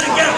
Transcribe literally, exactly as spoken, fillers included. gotta go.